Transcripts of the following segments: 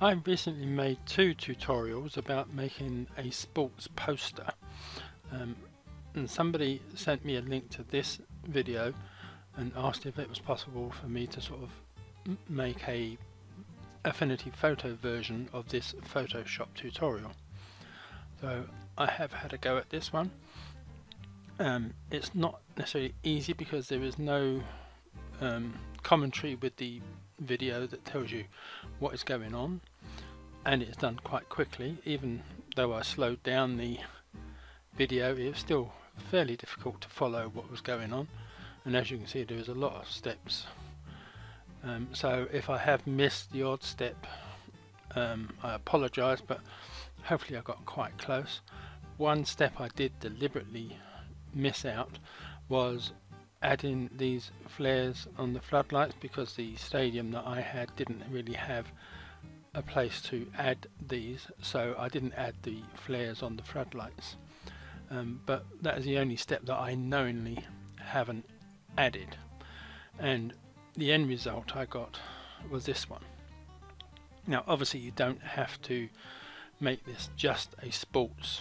I've recently made two tutorials about making a sports poster, and somebody sent me a link to this video and asked if it was possible for me to sort of make a Affinity Photo version of this Photoshop tutorial. So I have had a go at this one. It's not necessarily easy because there is no commentary with the video that tells you what is going on, and it's done quite quickly. Even though I slowed down the video, it was still fairly difficult to follow what was going on, and as you can see there is a lot of steps, so if I have missed the odd step, I apologize, but hopefully I got quite close. One step I did deliberately miss out was adding these flares on the floodlights, because the stadium that I had didn't really have a place to add these, so I didn't add the flares on the floodlights, but that is the only step that I knowingly haven't added, and the end result I got was this one. Now obviously you don't have to make this just a sports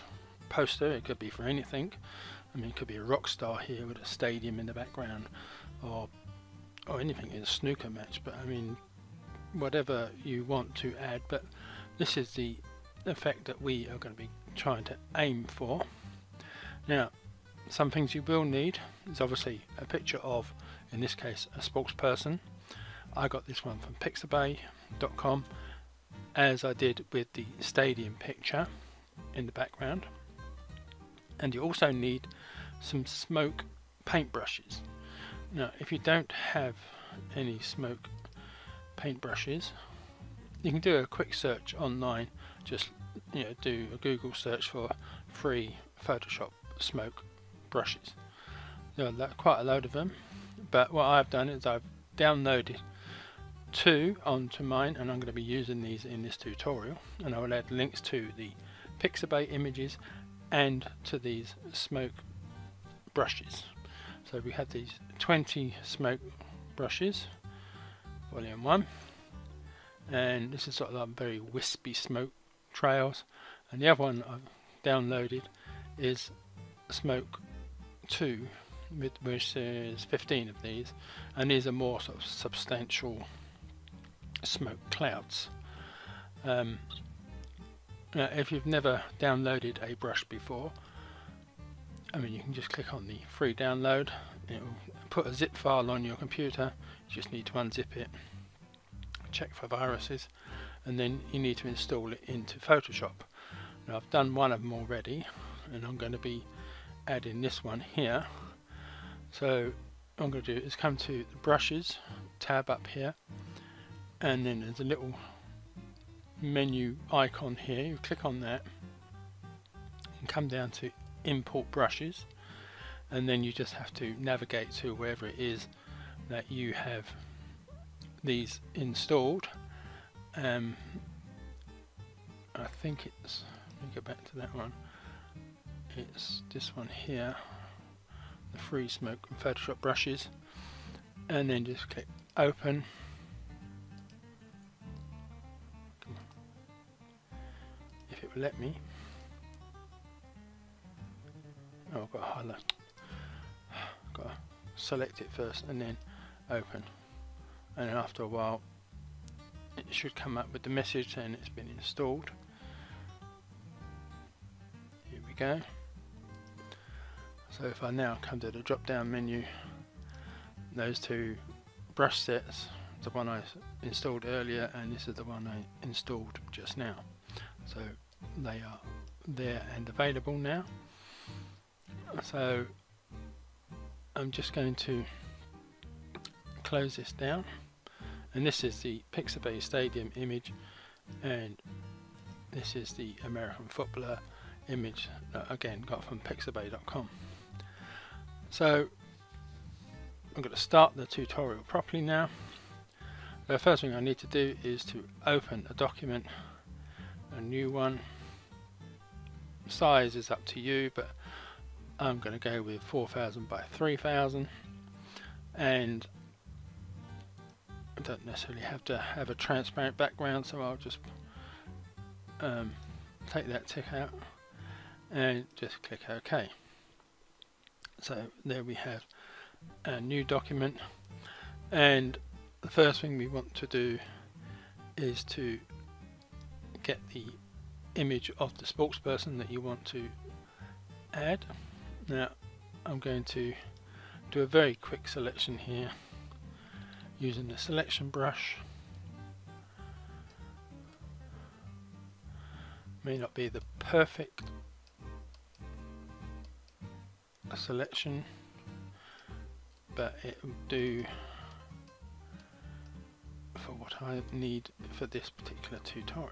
poster, it could be for anything. I mean, it could be a rock star here with a stadium in the background, or anything in a snooker match, but I mean whatever you want to add, but this is the effect that we are going to be trying to aim for. Now some things you will need is obviously a picture of, in this case, a spokesperson. I got this one from Pixabay.com, as I did with the stadium picture in the background. And you also need some smoke paintbrushes. Now if you don't have any smoke paintbrushes, you can do a quick search online, just do a Google search for free Photoshop smoke brushes. There are quite a load of them, but what I've done is I've downloaded two onto mine, and I'm going to be using these in this tutorial, and I will add links to the Pixabay images and to these smoke brushes. So we have these 20 smoke brushes, volume 1, and this is sort of like very wispy smoke trails, and the other one I've downloaded is smoke 2, which is 15 of these, and these are more sort of substantial smoke clouds. Now if you've never downloaded a brush before, I mean you can just click on the free download, it will put a zip file on your computer, you just need to unzip it, check for viruses, and then you need to install it into Photoshop. Now I've done one of them already, and I'm going to be adding this one here. So what I'm going to do is come to the brushes tab up here, and then there's a little menu icon here, you click on that and come down to import brushes, and then you just have to navigate to wherever it is that you have these installed. I think it's, let me go back to that one, it's this one here, the free smoke and Photoshop brushes, and then just click open. Let me. Oh, I've got a highlight. I've got to select it first and then open. And after a while, it should come up with the message saying it's been installed. Here we go. So if I now come to the drop-down menu, those two brush sets, the one I installed earlier, and this is the one I installed just now. So they are there and available now. So I'm just going to close this down, and this is the Pixabay Stadium image, and this is the American footballer image that again got from Pixabay.com. So I'm going to start the tutorial properly now. The first thing I need to do is to open a document, a new one. Size is up to you, but I'm going to go with 4,000 by 3,000, and I don't necessarily have to have a transparent background, so I'll just take that tick out and just click OK. So there we have a new document, and the first thing we want to do is to get the image of the spokesperson that you want to add. Now I'm going to do a very quick selection here using the selection brush. May not be the perfect selection, but it will do for what I need for this particular tutorial.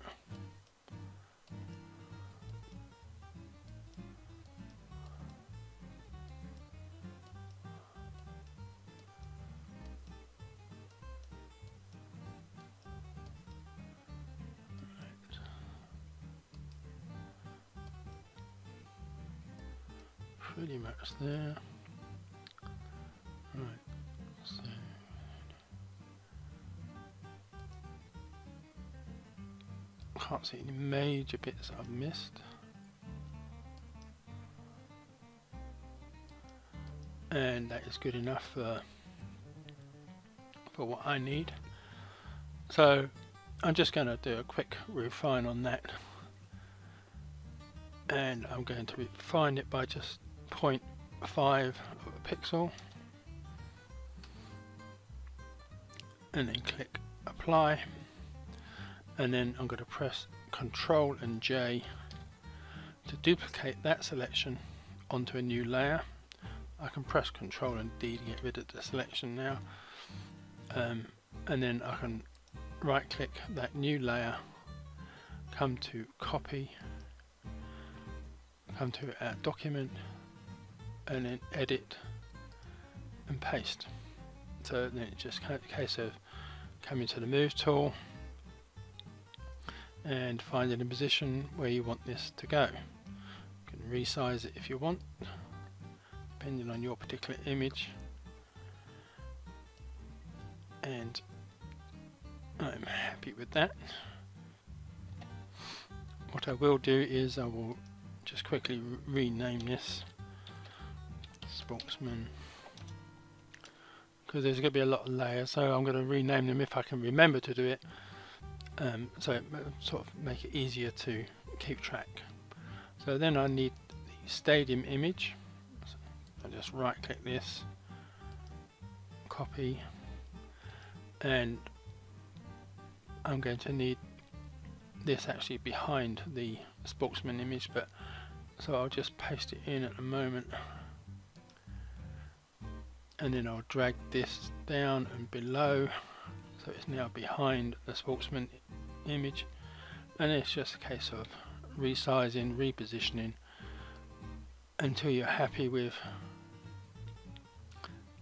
Pretty much there. Right, so can't see any major bits that I've missed. And that is good enough for what I need. So I'm just going to do a quick refine on that. And I'm going to refine it by just 0.5 of a pixel, and then click apply, and then I'm going to press Ctrl and J to duplicate that selection onto a new layer. I can press Ctrl and D to get rid of the selection now, and then I can right click that new layer, come to copy, come to our document, and then edit and paste. So then it's just a case of coming to the move tool and finding a position where you want this to go. You can resize it if you want, depending on your particular image. And I'm happy with that. What I will do is I will just quickly rename this spokesman, because there's going to be a lot of layers, so I'm going to rename them if I can remember to do it, so it sort of make it easier to keep track. So then I need the stadium image, so I just right click this, copy, and I'm going to need this actually behind the spokesman image, but so I'll just paste it in at the moment, and then I'll drag this down and below, so it's now behind the spokesman image, and it's just a case of resizing, repositioning until you're happy with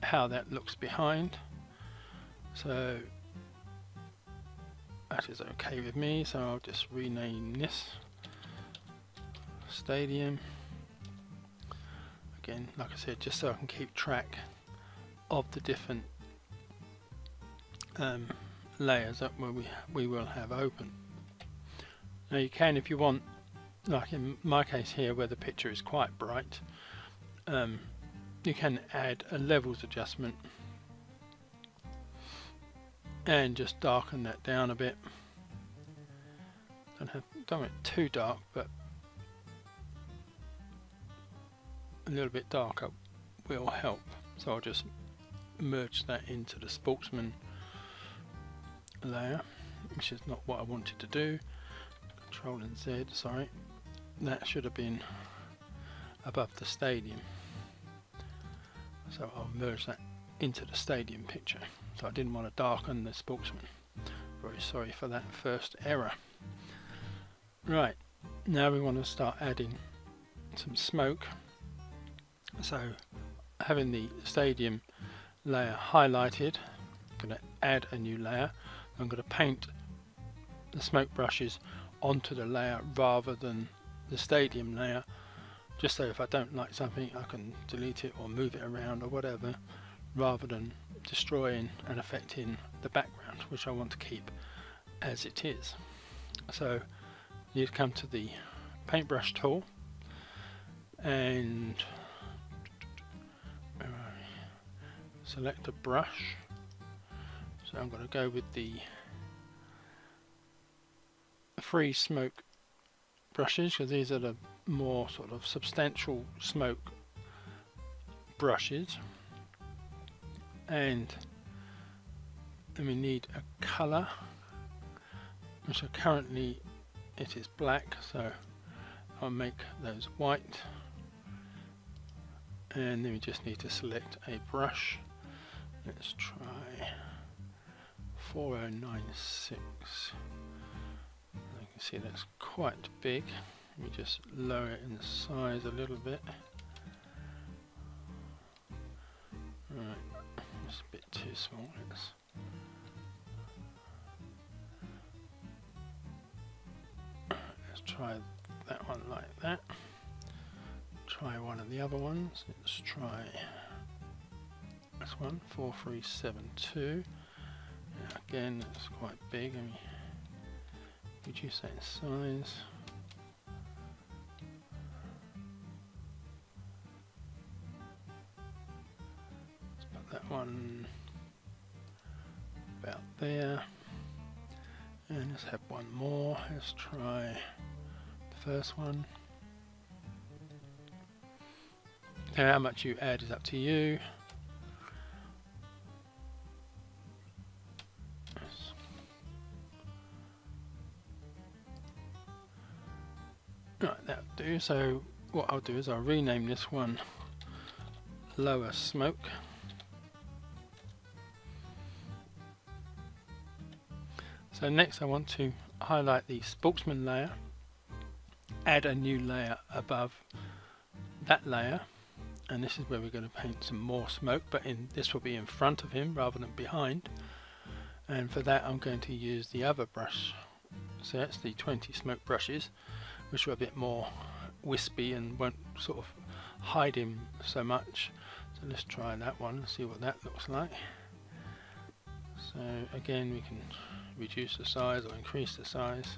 how that looks behind. So that is okay with me, so I'll just rename this stadium again, like I said, just so I can keep track of the different layers that we will have open. Now you can, if you want, like in my case here where the picture is quite bright, you can add a levels adjustment and just darken that down a bit. Don't make it too dark, but a little bit darker will help. So I'll just merge that into the spokesman layer, which is not what I wanted to do. Ctrl and Z, sorry, that should have been above the stadium, so I'll merge that into the stadium picture. So I didn't want to darken the spokesman. Very sorry for that first error. Right, now we want to start adding some smoke, so having the stadium layer highlighted, I'm going to add a new layer. I'm going to paint the smoke brushes onto the layer rather than the stadium layer, just so if I don't like something I can delete it or move it around or whatever, rather than destroying and affecting the background, which I want to keep as it is. So you'd come to the paintbrush tool, and select a brush. So I'm going to go with the free smoke brushes, because these are the more sort of substantial smoke brushes. And then we need a colour, so currently it is black, so I'll make those white. And then we just need to select a brush. Let's try 4096. You can see that's quite big. Let me just lower it in size a little bit. Right, it's a bit too small. Let's try that one like that. Try one of the other ones. Let's try this one, 4372. Now again, it's quite big. Let me reduce that in size. Let's put that one about there. And let's have one more. Let's try the first one. Now how much you add is up to you. Right, that'll do. So what I'll do is I'll rename this one Lower Smoke. So next I want to highlight the spokesman layer, add a new layer above that layer, and this is where we're going to paint some more smoke, but this will be in front of him rather than behind. And for that I'm going to use the other brush, so that's the 20 smoke brushes, which are a bit more wispy and won't sort of hide him so much. So let's try that one and see what that looks like. So again, we can reduce the size or increase the size.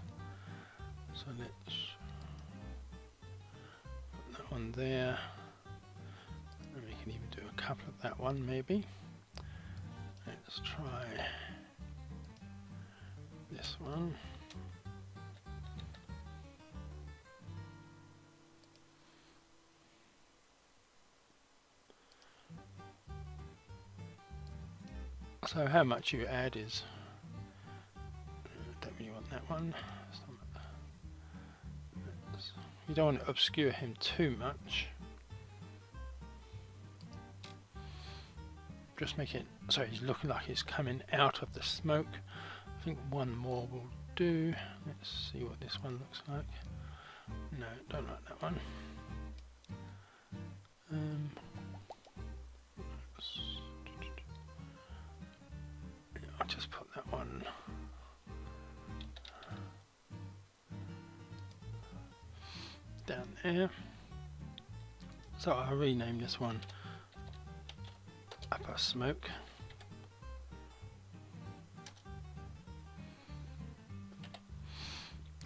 So let's put that one there, and we can even do a couple of that one maybe. Let's try this one. So how much you add is, that one. You don't want to obscure him too much. Just make it so he's looking like he's coming out of the smoke. I think one more will do. Let's see what this one looks like. No, don't like that one. I'll just put that one. Down there. So I'll rename this one Upper Smoke.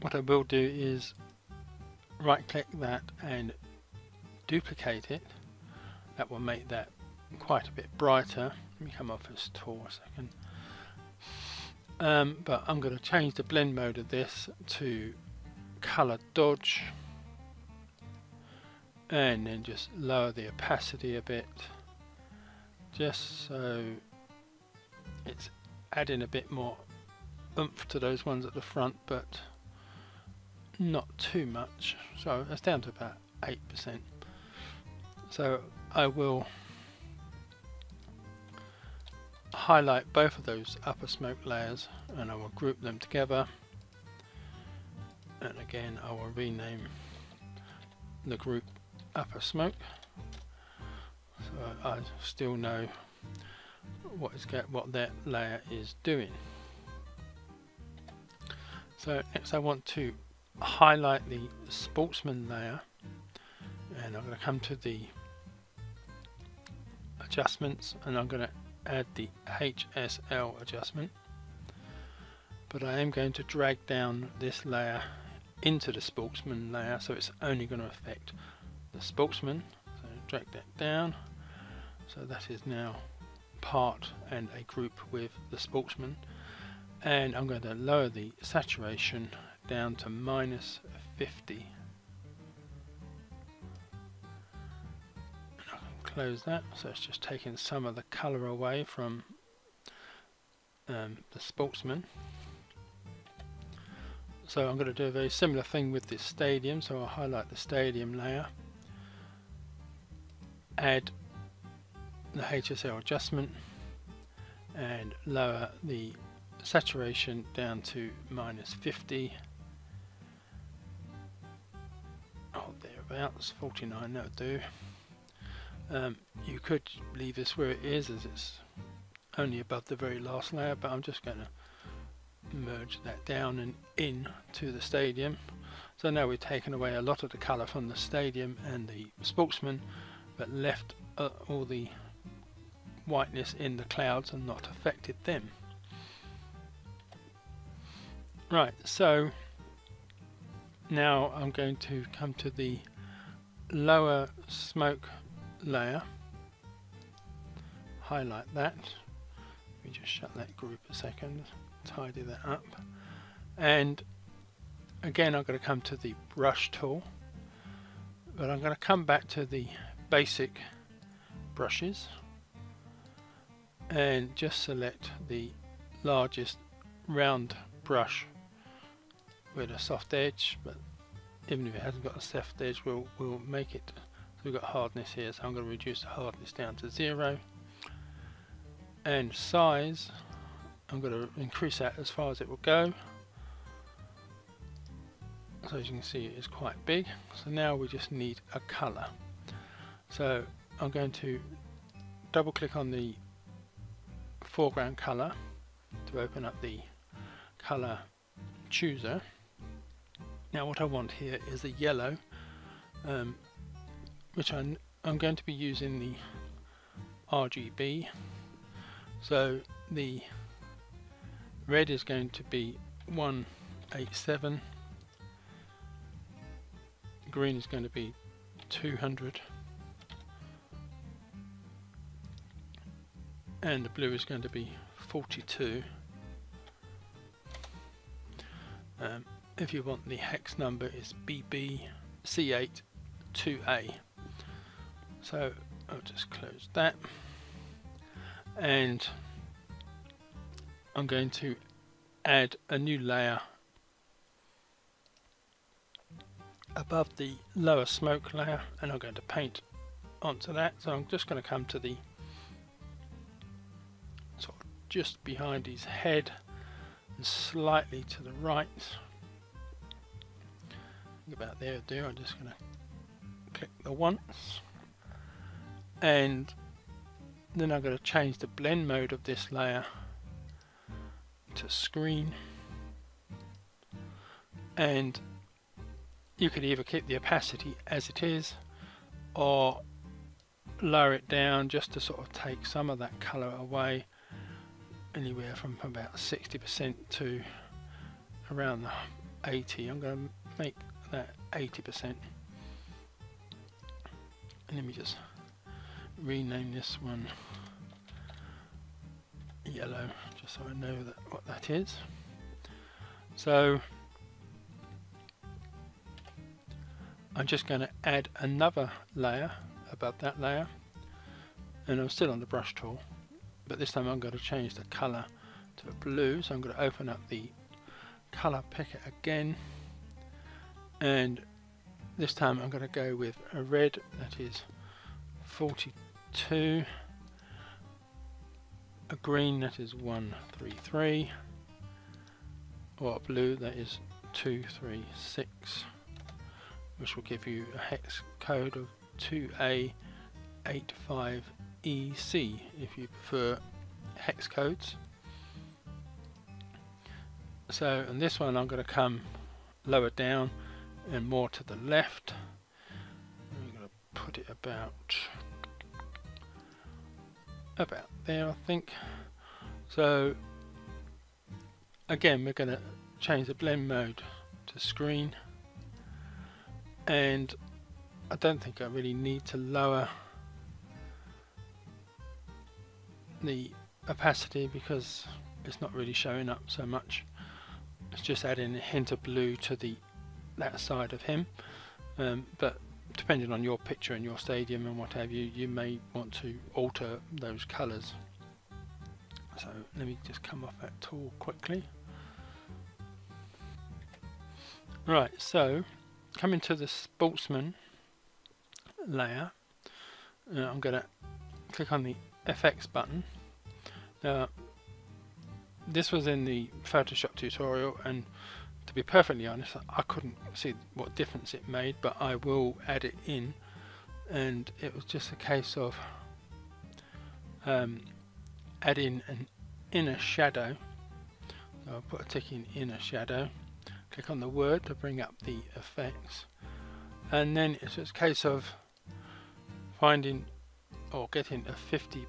What I will do is right click that and duplicate it. That will make that quite a bit brighter. Let me come off this tool a second. But I'm going to change the blend mode of this to Color Dodge, and then just lower the opacity a bit, just so it's adding a bit more oomph to those ones at the front, but not too much. So that's down to about 8%. So I will highlight both of those upper smoke layers, and I will group them together, and again I will rename the group Upper Smoke, so I still know what that layer is doing. So next I want to highlight the sportsman layer, and I'm going to come to the adjustments, and I'm going to add the HSL adjustment, but I am going to drag down this layer into the spokesman layer, so it's only going to affect the spokesman. So drag that down, so that is now part and a group with the spokesman. And I'm going to lower the saturation down to -50. And I can close that, so it's just taking some of the colour away from the spokesman. So I'm going to do a very similar thing with this stadium, so I'll highlight the stadium layer, add the HSL adjustment and lower the saturation down to -50, oh, thereabouts, 49, that'll do. You could leave this where it is as it's only above the very last layer, but I'm just going to merge that down and in to the stadium. So now we've taken away a lot of the colour from the stadium and the spokesman, but left all the whiteness in the clouds and not affected them. Right, so now I'm going to come to the lower smoke layer, highlight that. Let me just shut that group a second, tidy that up, and again I'm going to come to the brush tool, but I'm going to come back to the basic brushes and just select the largest round brush with a soft edge, but even if it hasn't got a soft edge we'll make it. So we've got hardness here, so I'm going to reduce the hardness down to 0, and size I'm going to increase that as far as it will go. So as you can see it's quite big. So now we just need a colour. So I'm going to double click on the foreground colour to open up the colour chooser. Now what I want here is a yellow, which I'm going to be using the RGB. So the red is going to be 187, green is going to be 200, and the blue is going to be 42. If you want the hex number, it's BBC82A. So I'll just close that, and I'm going to add a new layer above the lower smoke layer, and I'm going to paint onto that. So I'm just going to come to the sort of just behind his head and slightly to the right. Think about there, I'm just going to click the once, and then I'm going to change the blend mode of this layer to screen, and you could either keep the opacity as it is or lower it down just to sort of take some of that colour away, anywhere from about 60% to around the 80. I'm going to make that 80%, and let me just rename this one yellow, just so I know that what that is. So I'm just going to add another layer above that layer, and I'm still on the brush tool, but this time I'm going to change the colour to blue. So I'm going to open up the colour picker again, and this time I'm going to go with a red that is 42, a green that is 133, or a blue that is 236, which will give you a hex code of 2A85EC if you prefer hex codes. So in this one I'm going to come lower down and more to the left. I'm going to put it about there, I think. So again we're going to change the blend mode to screen, and I don't think I really need to lower the opacity because it's not really showing up so much. It's just adding a hint of blue to that side of him, but depending on your picture and your stadium and what have you, you may want to alter those colours. So let me just come off that tool quickly. Right, so coming to the sportsman layer, I'm going to click on the FX button. Now, this was in the Photoshop tutorial, and to be perfectly honest, I couldn't see what difference it made, but I will add it in. And it was just a case of adding an inner shadow. So I'll put a tick in inner shadow, click on the word to bring up the effects, and then it's just a case of finding or getting a 50%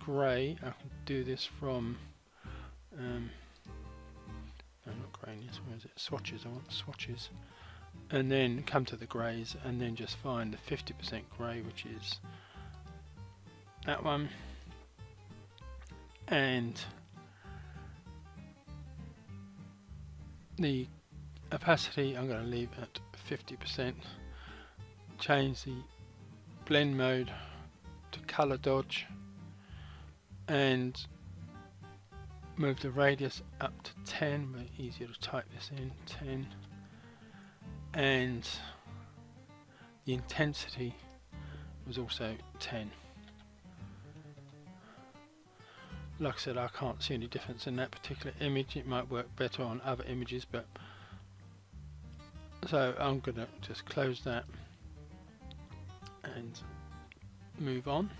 grey. I can do this from no, not gradients, where is it? Swatches. I want swatches, and then come to the greys and then just find the 50% grey, which is that one, and the opacity I'm going to leave at 50%. Change the blend mode to Color Dodge and move the radius up to 10, but easier to type this in, 10, and the intensity was also 10. Like I said, I can't see any difference in that particular image. It might work better on other images, but so I'm going to just close that and move on.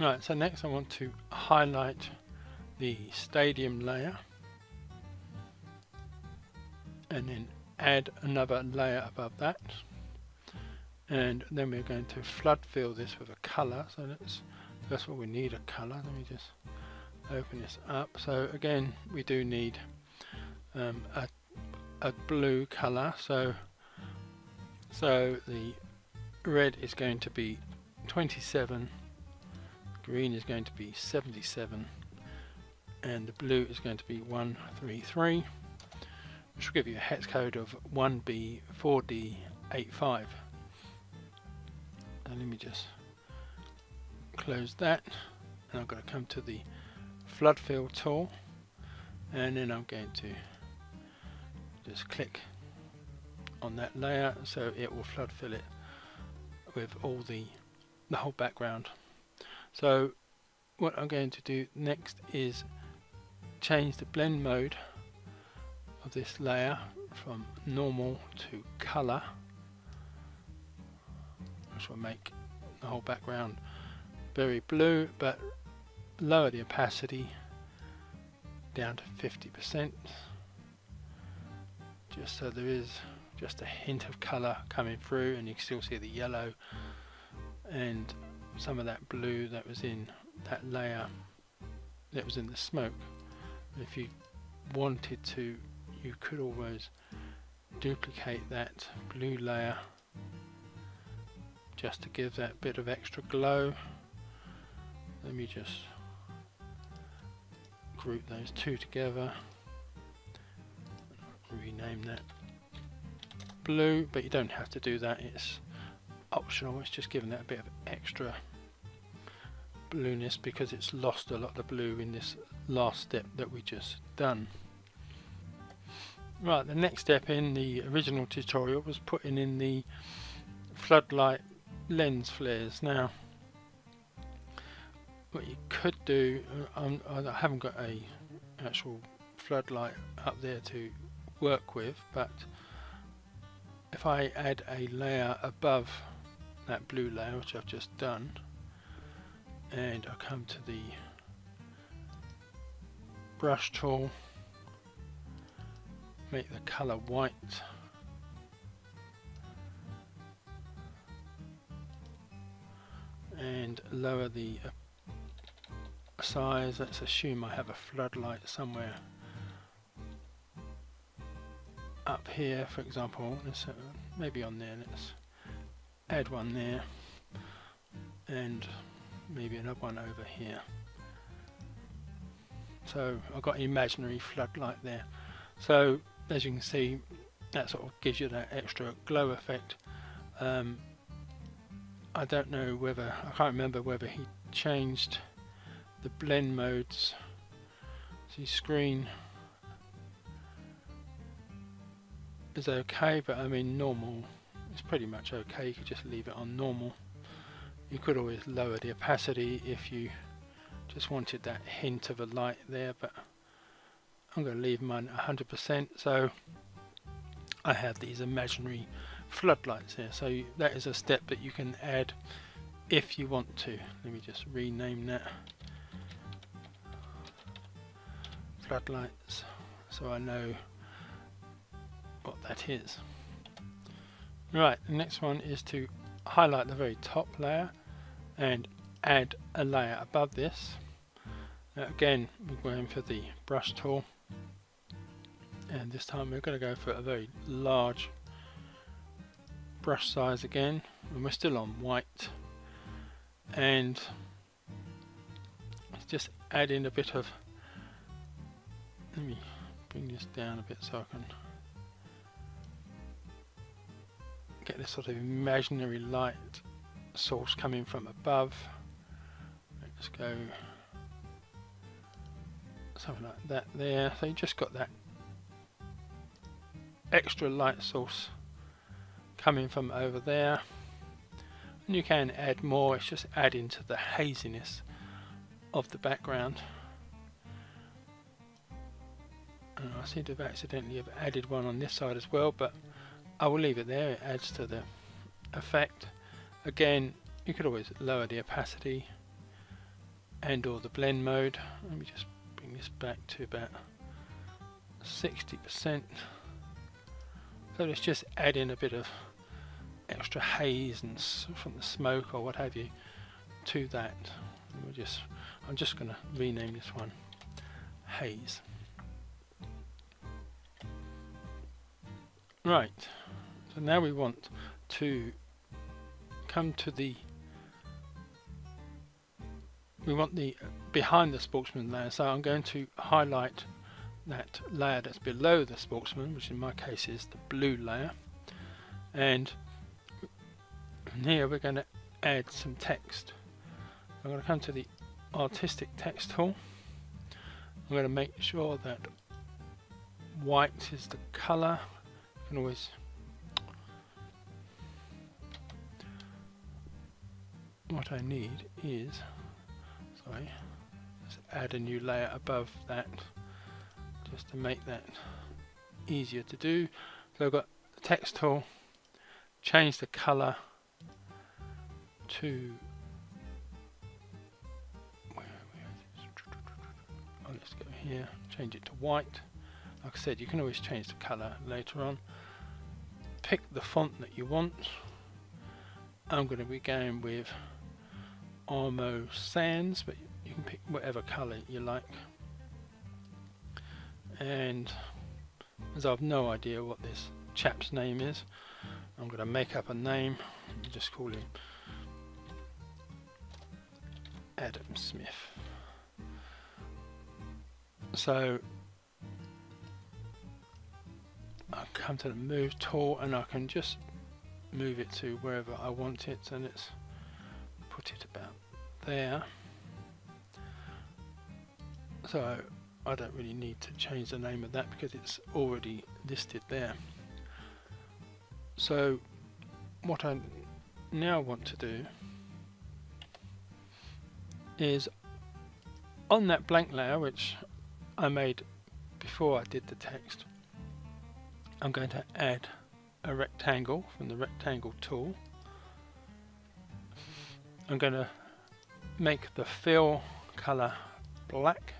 Right, so next I want to highlight the stadium layer and then add another layer above that, and then we're going to flood fill this with a colour. So that's what we need, a colour. Let me just open this up. So again, we do need a blue colour, so the red is going to be 27, green is going to be 77, and the blue is going to be 133, which will give you a hex code of 1B4D85. Now let me just close that, and I'm going to come to the flood fill tool, and then I'm going to just click on that layer, so it will flood fill it with all the whole background. So what I'm going to do next is change the blend mode of this layer from normal to color, which will make the whole background very blue, but lower the opacity down to 50%, just so there is just a hint of color coming through, and you can still see the yellow and some of that blue that was in that layer that was in the smoke. If you wanted to, you could always duplicate that blue layer just to give that bit of extra glow. Let me just group those two together, rename that blue, but you don't have to do that, it's optional. It's just giving that a bit of extra blueness because it's lost a lot of the blue in this last step that we just done. Right, the next step in the original tutorial was putting in the floodlight lens flares. Now what you could do, I haven't got a actual floodlight up there to work with, but if I add a layer above that blue layer, which I've just done, and I come to the brush tool, make the colour white, and lower the size. Let's assume I have a floodlight somewhere up here, for example. Let's maybe on there. Let's add one there, and maybe another one over here. So I've got an imaginary floodlight there. So as you can see, that sort of gives you that extra glow effect. I don't know whether, I can't remember whether he changed the blend modes. See, screen is okay, but I mean normal is pretty much okay. You could just leave it on normal. You could always lower the opacity if you just wanted that hint of a light there, but I'm going to leave mine at 100%. So I have these imaginary floodlights here. So that is a step that you can add if you want to. Let me just rename that floodlights so I know what that is. Right, the next one is to highlight the very top layer and add a layer above this. Now again, we're going for the brush tool, and this time we're going to go for a very large brush size again, and we're still on white, and let's just add in a bit of, let me bring this down a bit so I can get this sort of imaginary light source coming from above. Let's go something like that there. So you just got that extra light source coming from over there, and you can add more. It's just adding to the haziness of the background. And I seem to have accidentally have added one on this side as well, but I will leave it there. It adds to the effect. Again, you could always lower the opacity and or the blend mode. Let me just bring this back to about 60%. So let's just add in a bit of extra haze and from the smoke or what have you to that. We'll just, I'm just going to rename this one haze. Right, so now we want to come to the, we want the behind the spokesman layer, so I'm going to highlight that layer that's below the spokesman, which in my case is the blue layer, and here we're going to add some text. I'm going to come to the artistic text tool. I'm going to make sure that white is the color. You can always what I need is, sorry, just add a new layer above that just to make that easier to do. So I've got the text tool, change the color to, oh, let's go here, change it to white. Like I said, you can always change the color later on. Pick the font that you want. I'm going to be going with Armo Sans, but you can pick whatever color you like. And as I've no idea what this chap's name is, I'm going to make up a name. I'll just call him Adam Smith. So I come to the move tool and I can just move it to wherever I want it, and let's put it about there. So I don't really need to change the name of that because it's already listed there. So what I now want to do is on that blank layer which I made before I did the text, I'm going to add a rectangle from the rectangle tool. I'm going to make the fill color black,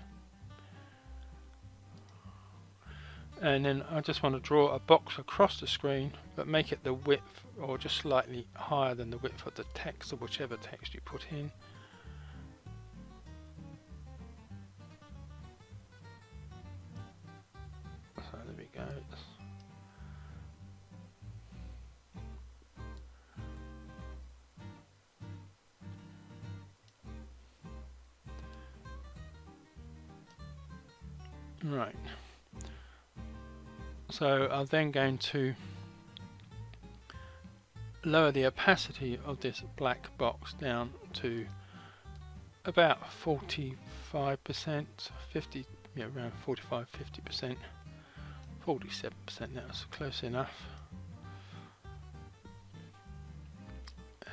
and then I just want to draw a box across the screen, but make it the width or just slightly higher than the width of the text or whichever text you put in. So there we go. Right. So I'm then going to lower the opacity of this black box down to about 45%, 50, yeah, around 45, 50%, 47%, that's close enough.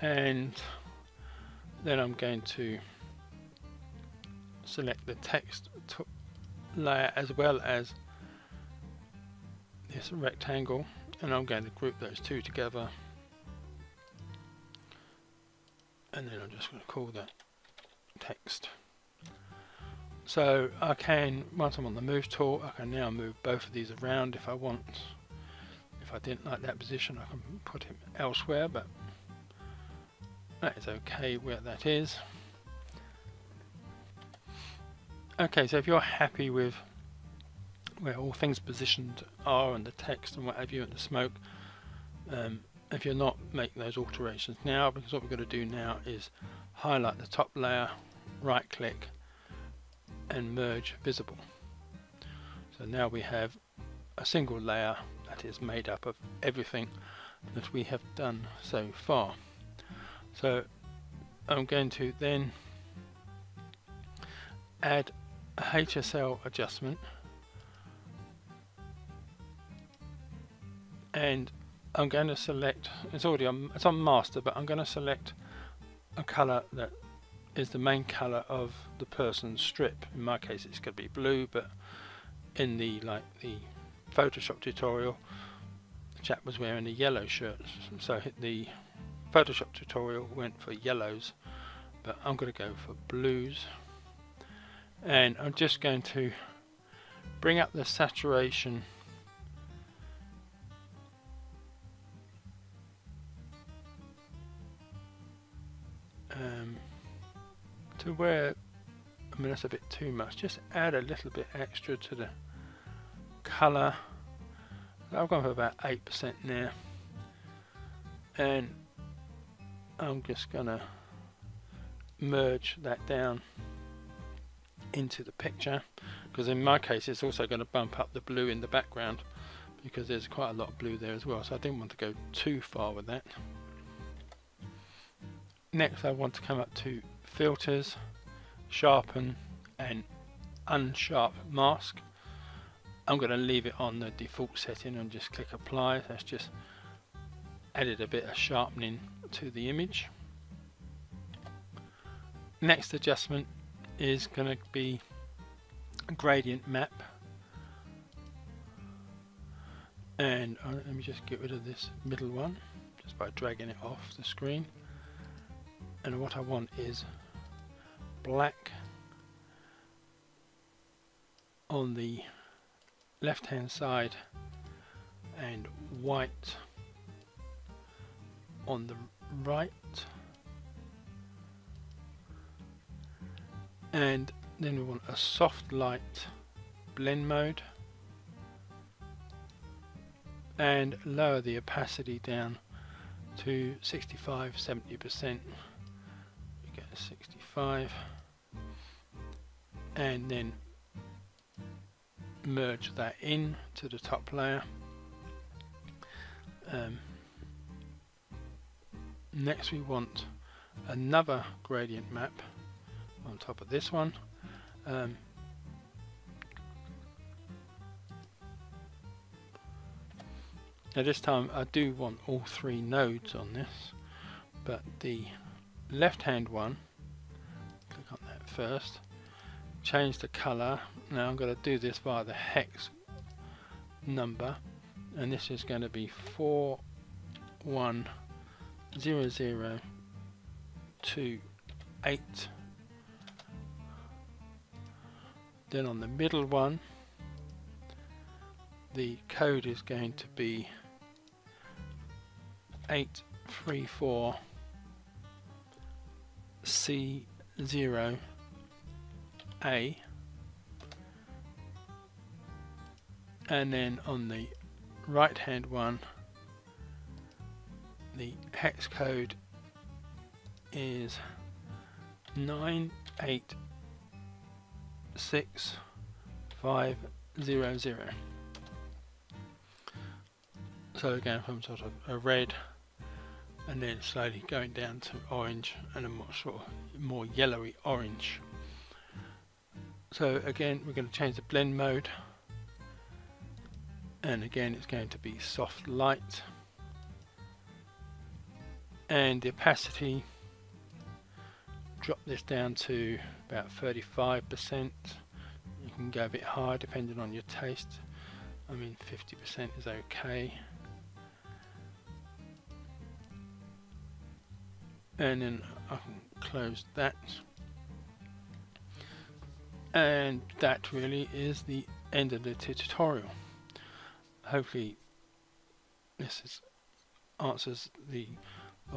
And then I'm going to select the text layer as well as this rectangle, and I'm going to group those two together, and then I'm just going to call that text. So I can, once I'm on the move tool, I can now move both of these around if I want. If I didn't like that position, I can put him elsewhere, but that is okay where that is. Okay, so if you're happy with where all things positioned are and the text and what have you and the smoke, if you're not, make those alterations now, because what we're going to do now is highlight the top layer, right click and merge visible. So now we have a single layer that is made up of everything that we have done so far. So I'm going to then add a HSL adjustment, and I'm going to select, it's already on, it's on master, but I'm going to select a colour that is the main colour of the person's strip. In my case it's going to be blue, but in the, like, the Photoshop tutorial the chap was wearing a yellow shirt, so the Photoshop tutorial went for yellows, but I'm going to go for blues. And I'm just going to bring up the saturation to where, I mean, that's a bit too much. Just add a little bit extra to the colour. I've gone for about 8% now, and I'm just gonna merge that down into the picture, because in my case it's also going to bump up the blue in the background, because there's quite a lot of blue there as well, so I didn't want to go too far with that. Next I want to come up to filters, sharpen and unsharp mask. I'm going to leave it on the default setting and just click apply. That's just added a bit of sharpening to the image. Next adjustment is going to be a gradient map, and let me just get rid of this middle one just by dragging it off the screen. And what I want is black on the left hand side and white on the right. And then we want a soft light blend mode, and lower the opacity down to 65, 70%. We get 65, and then merge that in to the top layer. Next we want another gradient map on top of this one, now this time I do want all three nodes on this, but the left hand one, click on that first, change the colour. Now I'm going to do this via the hex number, and this is going to be 410028. Then on the middle one, the code is going to be 834C0A. And then on the right hand one, the hex code is 986 5 0, 0. So again from sort of a red and then slowly going down to orange and a more sort of more yellowy orange. So again we're going to change the blend mode, and again it's going to be soft light, and the opacity, drop this down to about 35%. You can go a bit higher depending on your taste. I mean 50% is okay. And then I can close that. And that really is the end of the tutorial. Hopefully this answers the,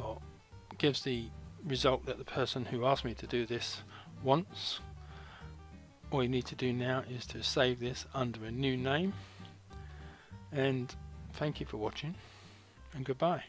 or gives the result that the person who asked me to do this wants. All you need to do now is to save this under a new name. And thank you for watching, and goodbye.